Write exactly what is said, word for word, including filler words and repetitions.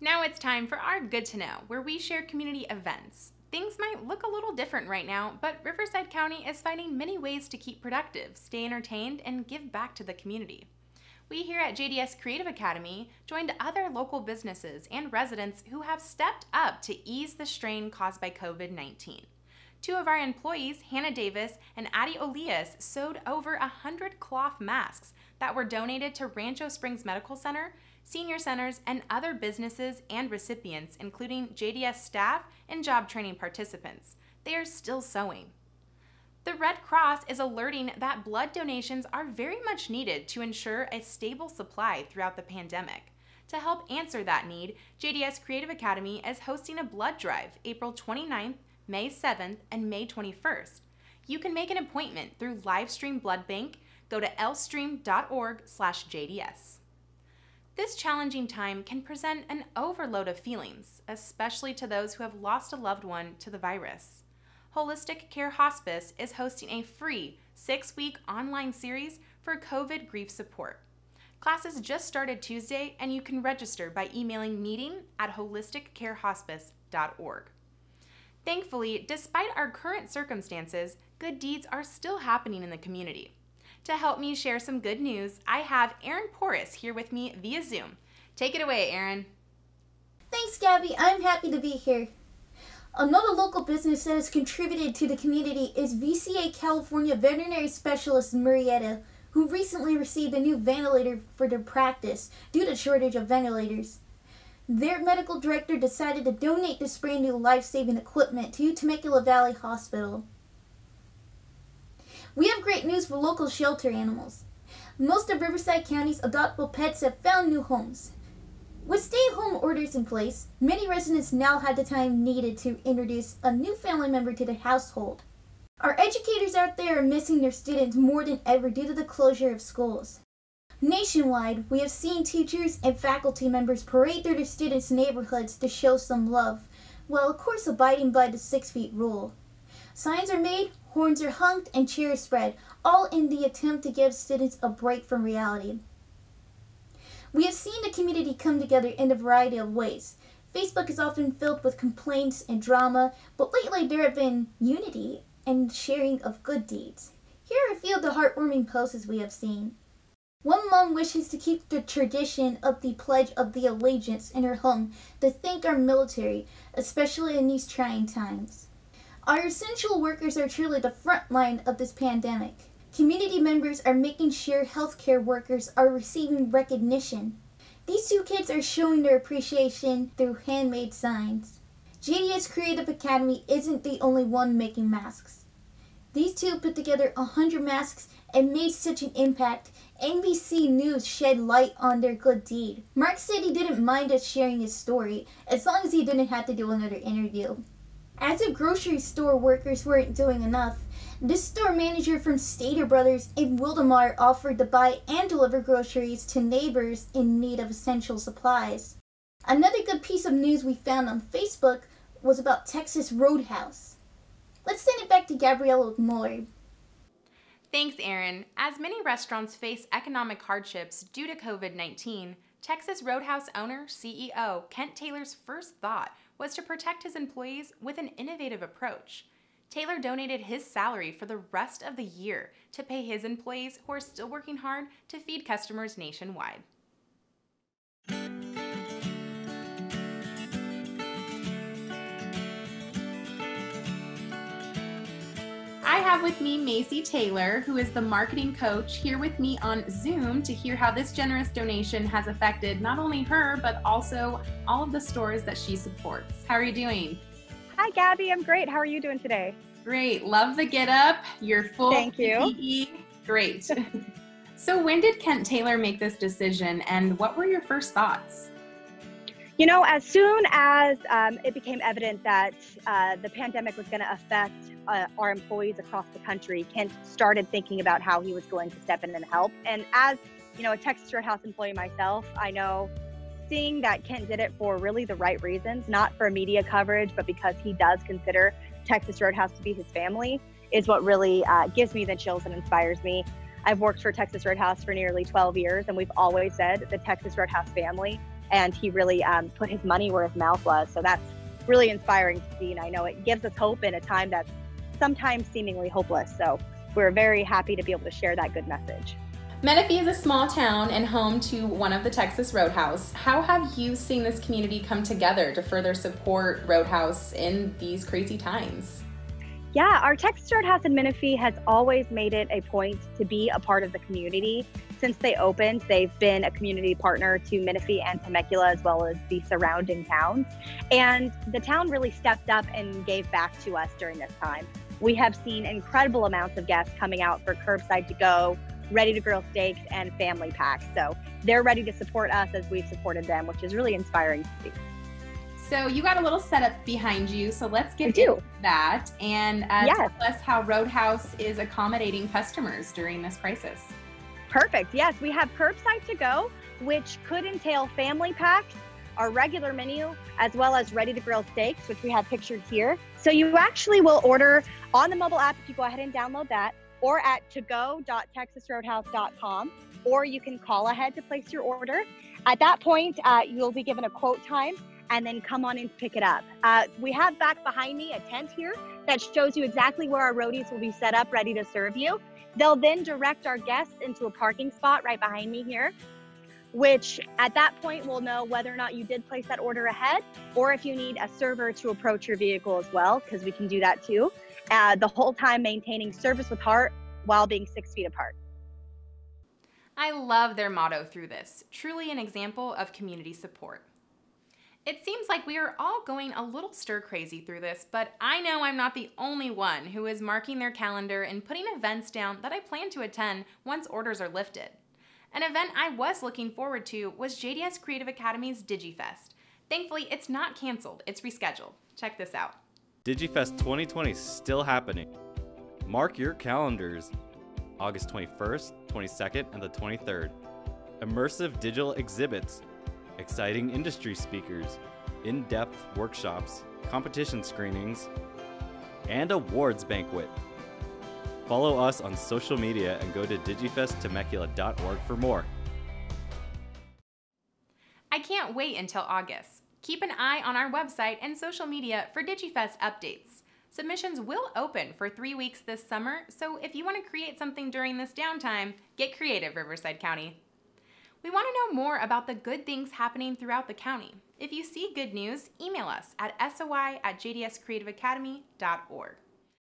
Now it's time for our Good to Know, where we share community events. Things might look a little different right now, but Riverside County is finding many ways to keep productive, stay entertained, and give back to the community. We here at J D S Creative Academy joined other local businesses and residents who have stepped up to ease the strain caused by COVID nineteen. Two of our employees, Hannah Davis and Addie Olias, sewed over one hundred cloth masks that were donated to Rancho Springs Medical Center, senior centers, and other businesses and recipients, including J D S staff and job training participants. They are still sewing. The Red Cross is alerting that blood donations are very much needed to ensure a stable supply throughout the pandemic. To help answer that need, J D S Creative Academy is hosting a blood drive April twenty-ninth, May seventh, and May twenty-first. You can make an appointment through Livestream Blood Bank. Go to L stream dot org slash J D S. This challenging time can present an overload of feelings, especially to those who have lost a loved one to the virus. Holistic Care Hospice is hosting a free six-week online series for COVID grief support. Classes just started Tuesday, and you can register by emailing meeting at holistic care hospice dot org. Thankfully, despite our current circumstances, good deeds are still happening in the community. To help me share some good news, I have Erin Porras here with me via Zoom. Take it away, Erin. Thanks, Gabby. I'm happy to be here. Another local business that has contributed to the community is V C A California Veterinary Specialists in Murrieta, who recently received a new ventilator for their practice due to shortage of ventilators. Their medical director decided to donate this brand new life-saving equipment to Temecula Valley Hospital. We have great news for local shelter animals. Most of Riverside County's adoptable pets have found new homes. With stay-at-home orders in place, many residents now had the time needed to introduce a new family member to their household. Our educators out there are missing their students more than ever due to the closure of schools. Nationwide, we have seen teachers and faculty members parade through their students' neighborhoods to show some love, while of course abiding by the six-feet rule. Signs are made, horns are honked, and chairs spread, all in the attempt to give students a break from reality. We have seen the community come together in a variety of ways. Facebook is often filled with complaints and drama, but lately there have been unity and sharing of good deeds. Here are a few of the heartwarming posts we have seen. One mom wishes to keep the tradition of the Pledge of the Allegiance in her home to thank our military, especially in these trying times. Our essential workers are truly the front line of this pandemic. Community members are making sure healthcare workers are receiving recognition. These two kids are showing their appreciation through handmade signs. J D S Creative Academy isn't the only one making masks. These two put together one hundred masks and made such an impact. N B C News shed light on their good deed. Mark said he didn't mind us sharing his story, as long as he didn't have to do another interview. As if grocery store workers weren't doing enough, this store manager from Stater Brothers in Wildemar offered to buy and deliver groceries to neighbors in need of essential supplies. Another good piece of news we found on Facebook was about Texas Roadhouse. Let's send it back to Gabriella with more. Thanks, Erin. As many restaurants face economic hardships due to COVID nineteen, Texas Roadhouse owner, C E O Kent Taylor's first thought was to protect his employees with an innovative approach. Taylor donated his salary for the rest of the year to pay his employees who are still working hard to feed customers nationwide. I have with me Macy Taylor, who is the marketing coach, here with me on Zoom to hear how this generous donation has affected not only her, but also all of the stores that she supports. How are you doing? Hi, Gabby. I'm great. How are you doing today? Great. Love the get up. You're full. Thank you. P E. Great. So when did Kent Taylor make this decision, and what were your first thoughts? You know, as soon as um, it became evident that uh, the pandemic was going to affect Uh, our employees across the country, Kent started thinking about how he was going to step in and help. And as you know, a Texas Roadhouse employee myself, I know seeing that Kent did it for really the right reasons, not for media coverage, but because he does consider Texas Roadhouse to be his family, is what really uh, gives me the chills and inspires me. I've worked for Texas Roadhouse for nearly twelve years, and we've always said the Texas Roadhouse family and he really um, put his money where his mouth was. So that's really inspiring to see, and I know it gives us hope in a time that's sometimes seemingly hopeless. So we're very happy to be able to share that good message. Menifee is a small town and home to one of the Texas Roadhouse. How have you seen this community come together to further support Roadhouse in these crazy times? Yeah, our Texas Roadhouse in Menifee has always made it a point to be a part of the community. Since they opened, they've been a community partner to Menifee and Temecula, as well as the surrounding towns. And the town really stepped up and gave back to us during this time. We have seen incredible amounts of guests coming out for curbside to go, ready to grill steaks, and family packs. So they're ready to support us as we've supported them, which is really inspiring to see. So you got a little setup behind you, so let's get into that and uh, yes. tell us how Roadhouse is accommodating customers during this crisis. Perfect. Yes, we have curbside to go, which could entail family packs, our regular menu, as well as ready to grill steaks, which we have pictured here. So you actually will order on the mobile app if you go ahead and download that, or at to go dot texas roadhouse dot com, or you can call ahead to place your order. At that point, uh, you'll be given a quote time and then come on and pick it up. Uh, we have back behind me a tent here that shows you exactly where our roadies will be set up ready to serve you. They'll then direct our guests into a parking spot right behind me here, which at that point we'll know whether or not you did place that order ahead, or if you need a server to approach your vehicle as well, because we can do that too. Uh, the whole time maintaining service with heart while being six feet apart. I love their motto through this, truly an example of community support. It seems like we are all going a little stir crazy through this, but I know I'm not the only one who is marking their calendar and putting events down that I plan to attend once orders are lifted. An event I was looking forward to was J D S Creative Academy's DigiFest. Thankfully, it's not canceled, it's rescheduled. Check this out. DigiFest twenty twenty is still happening. Mark your calendars. August twenty-first, twenty-second, and the twenty-third. Immersive digital exhibits, exciting industry speakers, in-depth workshops, competition screenings, and awards banquet. Follow us on social media and go to digifest temecula dot org for more. I can't wait until August. Keep an eye on our website and social media for DigiFest updates. Submissions will open for three weeks this summer, so if you want to create something during this downtime, get creative, Riverside County. We want to know more about the good things happening throughout the county. If you see good news, email us at S O I at J D S creative academy dot org.